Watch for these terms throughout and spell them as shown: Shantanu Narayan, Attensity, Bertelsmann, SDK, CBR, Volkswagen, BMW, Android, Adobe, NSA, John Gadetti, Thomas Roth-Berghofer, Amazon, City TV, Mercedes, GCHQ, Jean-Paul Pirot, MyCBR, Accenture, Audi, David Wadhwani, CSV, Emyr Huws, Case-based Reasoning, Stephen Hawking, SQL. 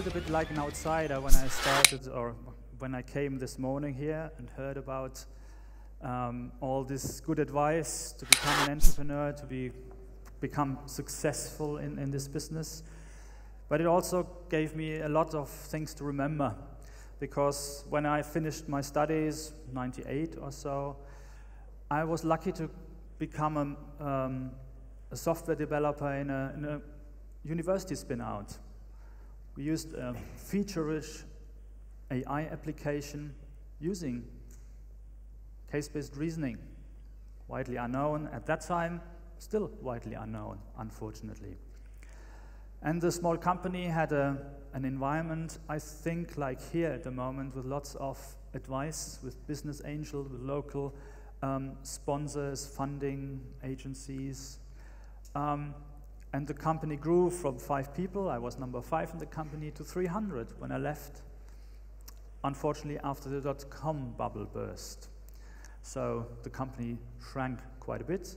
felt a bit like an outsider when I started, or when I came this morning here and heard about all this good advice to become an entrepreneur, to become successful in this business. But it also gave me a lot of things to remember, because when I finished my studies, 98 or so, I was lucky to become a software developer in a university spin-out. We used a feature-rich AI application using case-based reasoning, widely unknown at that time, still widely unknown, unfortunately. And the small company had an environment, I think, like here at the moment, with lots of advice, with business angels, with local sponsors, funding agencies. And the company grew from 5 people, I was number 5 in the company, to 300 when I left, unfortunately, after the dot-com bubble burst. So the company shrank quite a bit,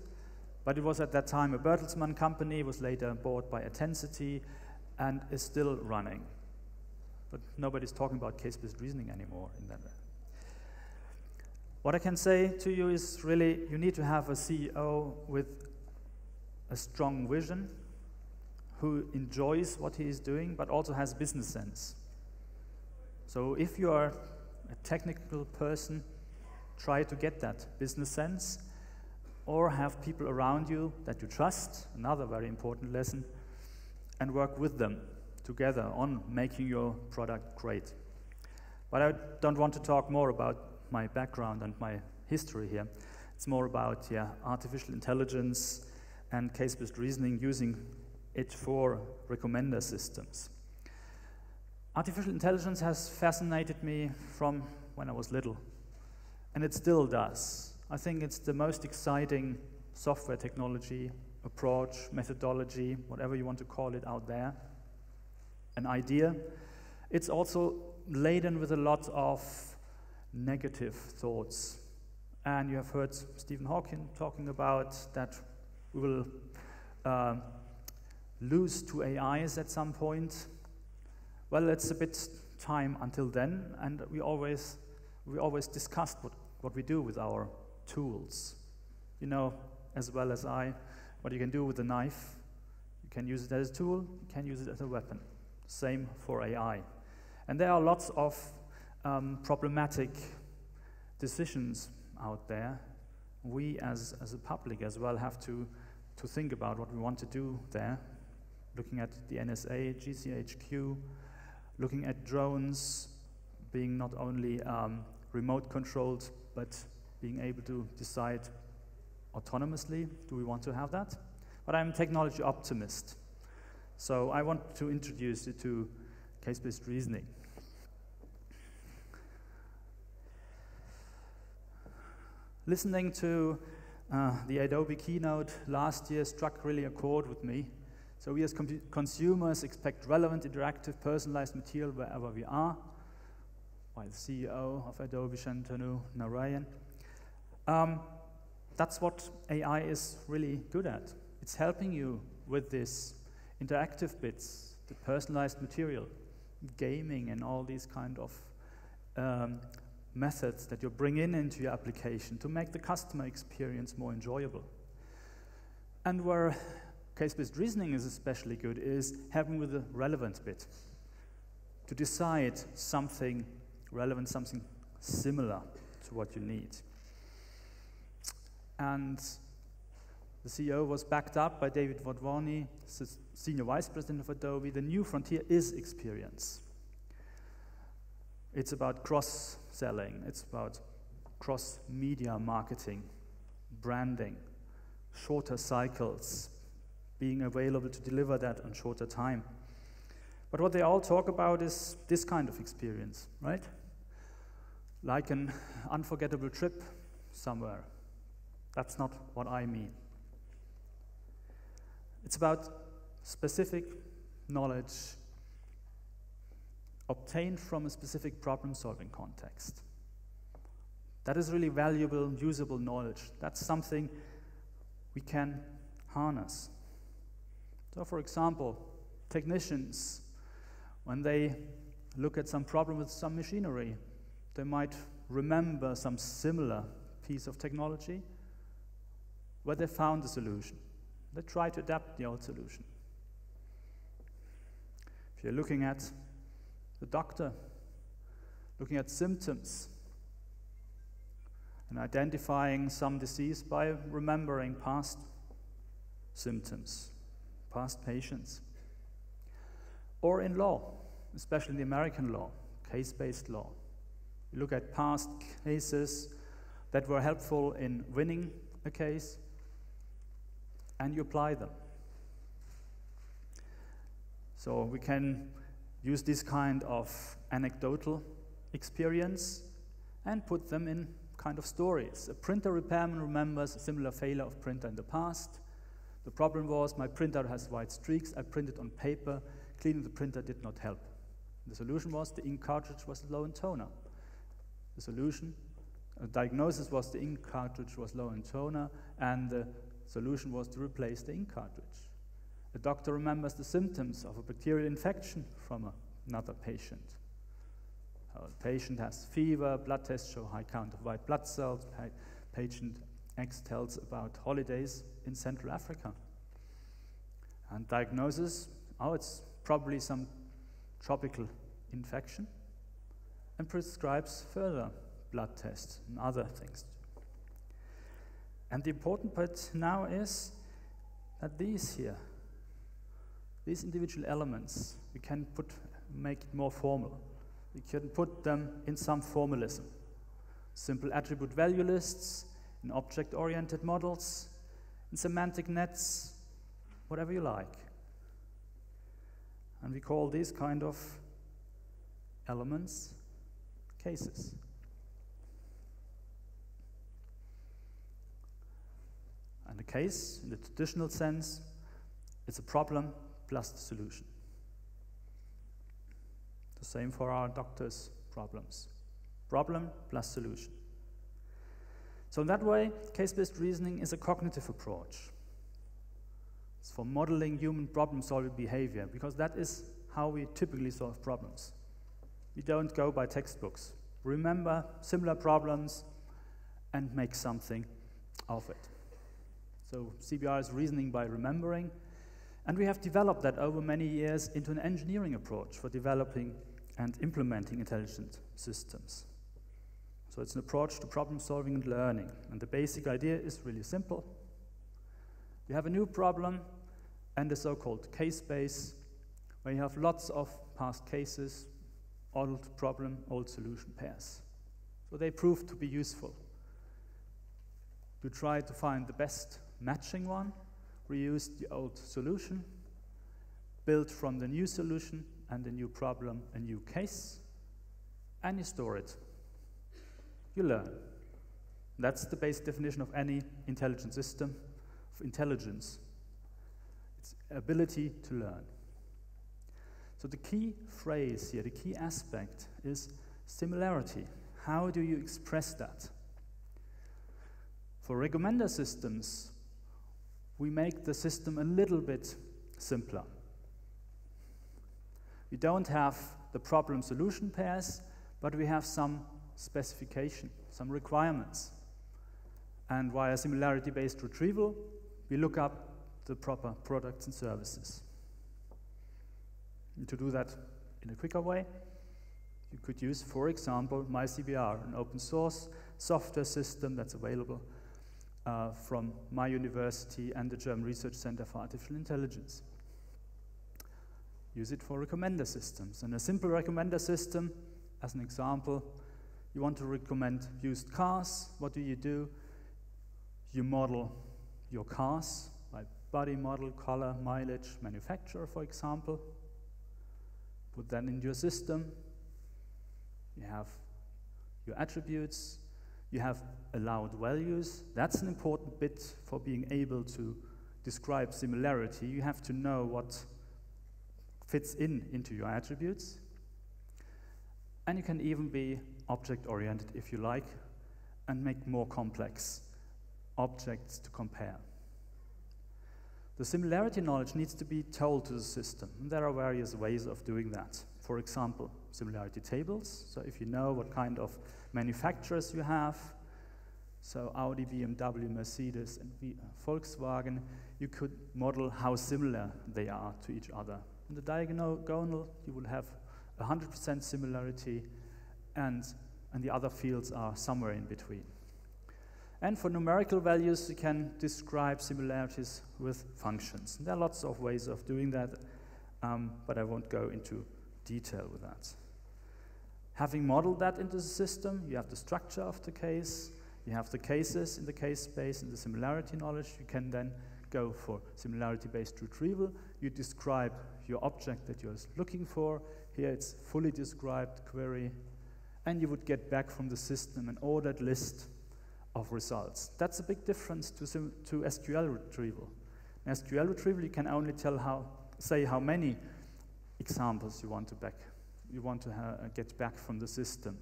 but it was at that time a Bertelsmann company, was later bought by Attensity, and is still running. But nobody's talking about case-based reasoning anymore in that way. What I can say to you is really, you need to have a CEO with a strong vision, who enjoys what he is doing, but also has business sense. So if you are a technical person, try to get that business sense, or have people around you that you trust, another very important lesson, and work with them together on making your product great. But I don't want to talk more about my background and my history here. It's more about artificial intelligence and case-based reasoning, using it for recommender systems. Artificial intelligence has fascinated me from when I was little, and it still does. I think it's the most exciting software technology, approach, methodology, whatever you want to call it out there, an idea. It's also laden with a lot of negative thoughts. And you have heard Stephen Hawking talking about that we will lose to AIs at some point. Well, it's a bit time until then, and we always discussed what we do with our tools. You know as well as I what you can do with a knife. You can use it as a tool, you can use it as a weapon. Same for AI. And there are lots of problematic decisions out there. We as a public as well have to think about what we want to do there, looking at the NSA, GCHQ, looking at drones being not only remote controlled, but being able to decide autonomously, do we want to have that? But I'm a technology optimist, so I want to introduce you to case-based reasoning. Listening to the Adobe keynote last year struck really a chord with me. So we as consumers expect relevant, interactive, personalized material wherever we are, while the CEO of Adobe, Shantanu Narayan. That's what AI is really good at. It's helping you with these interactive bits, the personalized material, gaming, and all these kind of methods that you bring into your application to make the customer experience more enjoyable. And where case-based reasoning is especially good is having with a relevant bit, to decide something relevant, something similar to what you need. And the CEO was backed up by David Wadhwani, Senior Vice President of Adobe. The new frontier is experience. It's about cross-selling, it's about cross-media marketing, branding, shorter cycles, being available to deliver that in shorter time. But what they all talk about is this kind of experience, right? Like an unforgettable trip somewhere. That's not what I mean. It's about specific knowledge obtained from a specific problem-solving context. That is really valuable, usable knowledge. That's something we can harness. So for example, technicians When they look at some problem with some machinery, they might remember some similar piece of technology where they found the solution. They try to adapt the old solution. If you're looking at the doctor, looking at symptoms, and identifying some disease by remembering past symptoms, past patients. Or in law, especially in the American law, case-based law. You look at past cases that were helpful in winning a case, and you apply them. So we can use this kind of anecdotal experience and put them in kind of stories. A printer repairman remembers a similar failure of printer in the past. The problem was my printer has white streaks. I printed on paper. Cleaning the printer did not help. The solution was the ink cartridge was low in toner. The solution, the diagnosis was the ink cartridge was low in toner, and the solution was to replace the ink cartridge. The doctor remembers the symptoms of a bacterial infection from another patient. The patient has fever, blood tests show high count of white blood cells, patient X tells about holidays in Central Africa. And diagnosis, oh, it's probably some tropical infection, and prescribes further blood tests and other things. And the important part now is that these here, these individual elements, we can put, make it more formal. We can put them in some formalism. Simple attribute value lists, in object-oriented models, in semantic nets, whatever you like. And we call these kind of elements cases. And a case, in the traditional sense, it's a problem plus the solution. The same for our doctors' problems. Problem plus solution. So in that way, case-based reasoning is a cognitive approach. It's for modeling human problem-solving behavior, because that is how we typically solve problems. We don't go by textbooks. Remember similar problems and make something of it. So CBR is reasoning by remembering, and we have developed that over many years into an engineering approach for developing and implementing intelligent systems. So it's an approach to problem solving and learning, and the basic idea is really simple. You have a new problem and a so-called case base, where you have lots of past cases, old problem, old solution pairs. So they prove to be useful. You try to find the best matching one, reuse the old solution, build from the new solution and the new problem a new case, and you store it. You learn. That's the basic definition of any intelligent system, of intelligence. It's ability to learn. So the key phrase here, the key aspect is similarity. How do you express that? For recommender systems, we make the system a little bit simpler. We don't have the problem-solution pairs, but we have some specification, some requirements. And via similarity-based retrieval, we look up the proper products and services. And to do that in a quicker way, you could use, for example, MyCBR, an open-source software system that's available from my university and the German Research Center for Artificial Intelligence. Use it for recommender systems. And a simple recommender system, as an example, you want to recommend used cars. What do? You model your cars by body, model, color, mileage, manufacturer, for example. Put that into your system. You have your attributes. You have allowed values. That's an important bit for being able to describe similarity. You have to know what fits into your attributes. And you can even be object-oriented if you like and make more complex objects to compare. The similarity knowledge needs to be told to the system. And there are various ways of doing that. For example, similarity tables. So if you know what kind of manufacturers you have, so Audi, BMW, Mercedes, and Volkswagen, you could model how similar they are to each other. In the diagonal, you will have 100% similarity, and the other fields are somewhere in between. And for numerical values, you can describe similarities with functions. There are lots of ways of doing that, but I won't go into detail with that. Having modeled that into the system, you have the structure of the case, you have the cases in the case space and the similarity knowledge. You can then go for similarity-based retrieval. You describe your object that you're looking for. Here it's fully described query. And you would get back from the system an ordered list of results. That's a big difference to SQL retrieval. In SQL retrieval, you can only tell how many examples you want to get back from the system.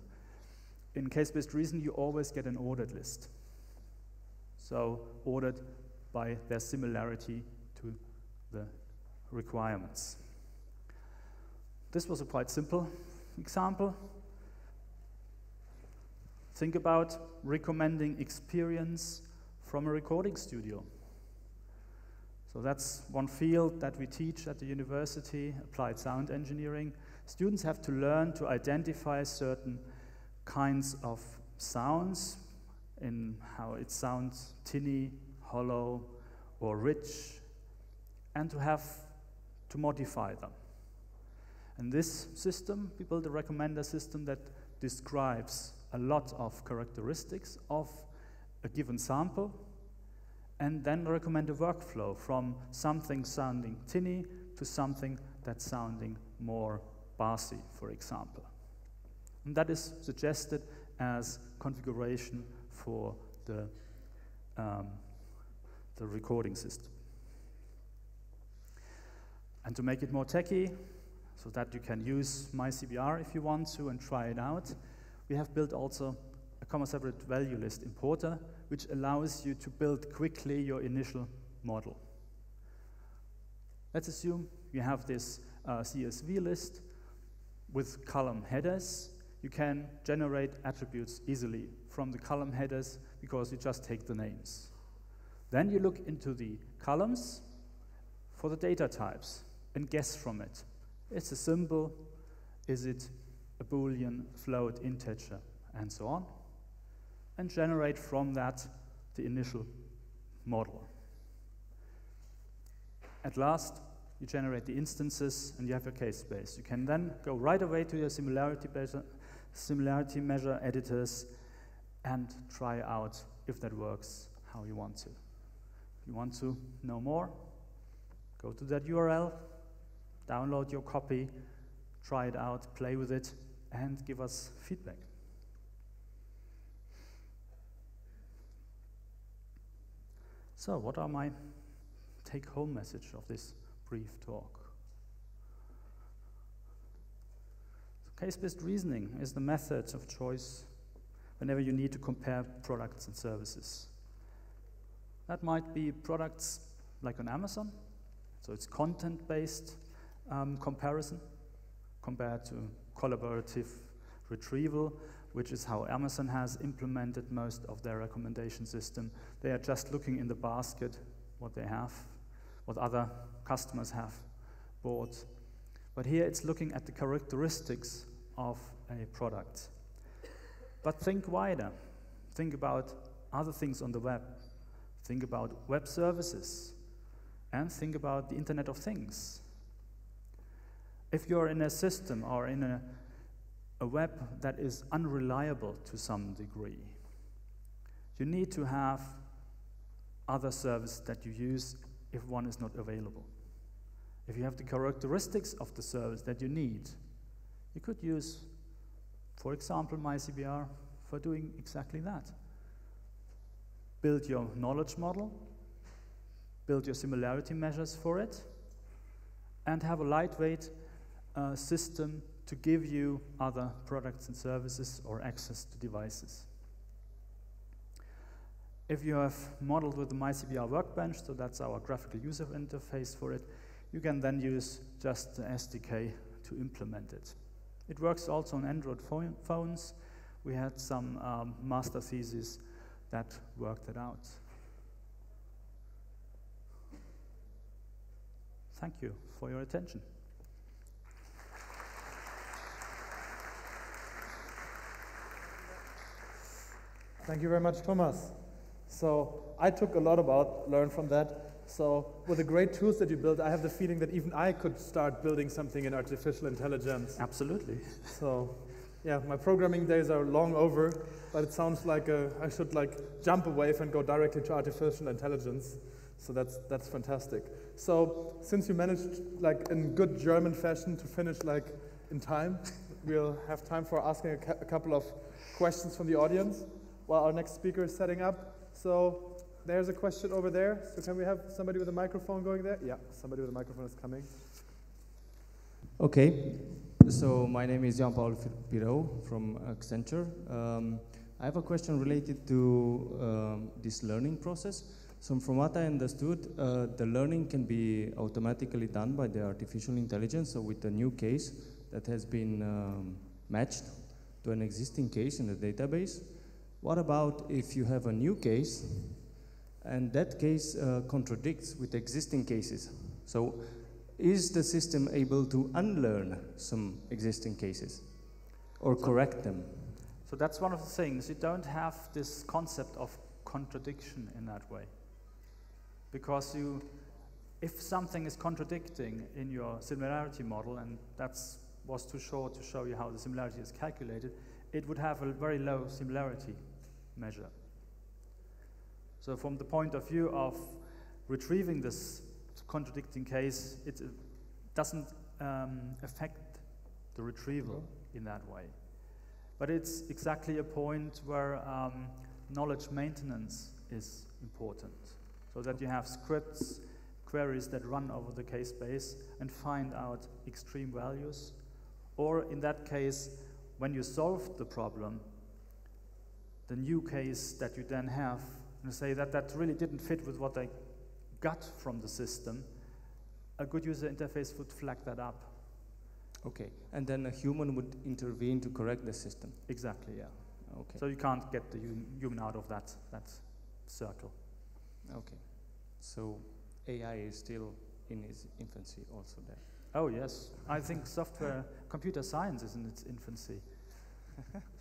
In case-based reasoning, you always get an ordered list. So ordered by their similarity to the requirements. This was a quite simple example. Think about recommending experience from a recording studio. So that's one field that we teach at the university, applied sound engineering. Students have to learn to identify certain kinds of sounds, in how it sounds tinny, hollow, or rich, and to have to modify them. In this system, we build a recommender system that describes a lot of characteristics of a given sample, and then recommend a workflow from something sounding tinny to something that's sounding more bassy, for example. And that is suggested as configuration for the recording system. And to make it more techy, so that you can use MyCBR if you want to and try it out, we have built also a comma-separate value list importer, which allows you to build quickly your initial model. Let's assume you have this CSV list with column headers. You can generate attributes easily from the column headers because you just take the names. Then you look into the columns for the data types and guess from it. It's a symbol, is it a Boolean, float, integer, and so on, and generate from that the initial model. At last, you generate the instances and you have your case space. You can then go right away to your similarity measure editors and try out, if that works, how you want to. If you want to know more, go to that URL, download your copy, try it out, play with it, and give us feedback. So what are my take-home message of this brief talk? So case-based reasoning is the method of choice whenever you need to compare products and services. That might be products like on Amazon, so it's content-based comparison compared to collaborative retrieval, which is how Amazon has implemented most of their recommendation system. They are just looking in the basket what they have, what other customers have bought. But here it's looking at the characteristics of a product. But think wider. Think about other things on the web. Think about web services. And think about the Internet of Things. If you're in a system or in a web that is unreliable to some degree, you need to have other services that you use if one is not available. If you have the characteristics of the service that you need, you could use, for example, MyCBR for doing exactly that. Build your knowledge model, build your similarity measures for it, and have a lightweight system to give you other products and services or access to devices. If you have modeled with the MyCBR workbench, so that's our graphical user interface for it, you can then use just the SDK to implement it. It works also on Android phones. We had some master theses that worked it out. Thank you for your attention. Thank you very much, Thomas. So I took a lot about learn from that. So with the great tools that you built, I have the feeling that even I could start building something in artificial intelligence. Absolutely. So yeah, my programming days are long over, but it sounds like I should like jump a wave and go directly to artificial intelligence. So that's fantastic. So since you managed like in good German fashion to finish like in time, we'll have time for asking a couple of questions from the audience while our next speaker is setting up. So there's a question over there. So can we have somebody with a microphone going there? Yeah, somebody with a microphone is coming. Okay, so my name is Jean-Paul Pirot from Accenture. I have a question related to this learning process. So from what I understood, the learning can be automatically done by the artificial intelligence, so with a new case that has been matched to an existing case in the database. What about if you have a new case and that case contradicts with existing cases? So is the system able to unlearn some existing cases or correct them? So that's one of the things. You don't have this concept of contradiction in that way. Because if something is contradicting in your similarity model, and that was too short to show you how the similarity is calculated, it would have a very low similarity measure. So from the point of view of retrieving this contradicting case, it doesn't affect the retrieval in that way. But it's exactly a point where knowledge maintenance is important, so that you have scripts, queries that run over the case space and find out extreme values, or in that case, when you solve the problem, the new case that you then have, and say that really didn't fit with what I got from the system, a good user interface would flag that up. Okay, and then a human would intervene to correct the system. Exactly, yeah. Okay. So you can't get the human out of that circle. Okay, so AI is still in its infancy also there. Oh yes, I think software, computer science is in its infancy.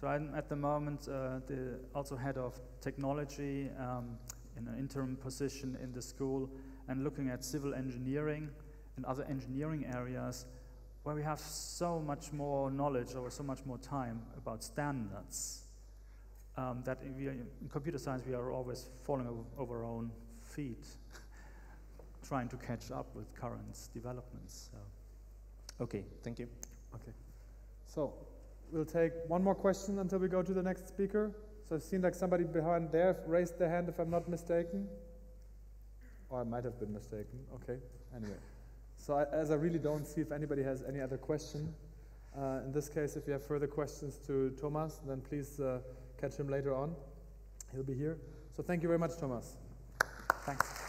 So I'm at the moment also head of technology in an interim position in the school and looking at civil engineering and other engineering areas where we have so much more knowledge or so much more time about standards that in computer science we are always falling over our own feet trying to catch up with current developments. So. Okay, thank you. Okay, so we'll take one more question until we go to the next speaker. So it seemed like somebody behind there raised their hand, if I'm not mistaken. Or I might have been mistaken. Okay, anyway. So as I really don't see if anybody has any other question. In this case, if you have further questions to Thomas, then please catch him later on. He'll be here. So thank you very much, Thomas. Thanks.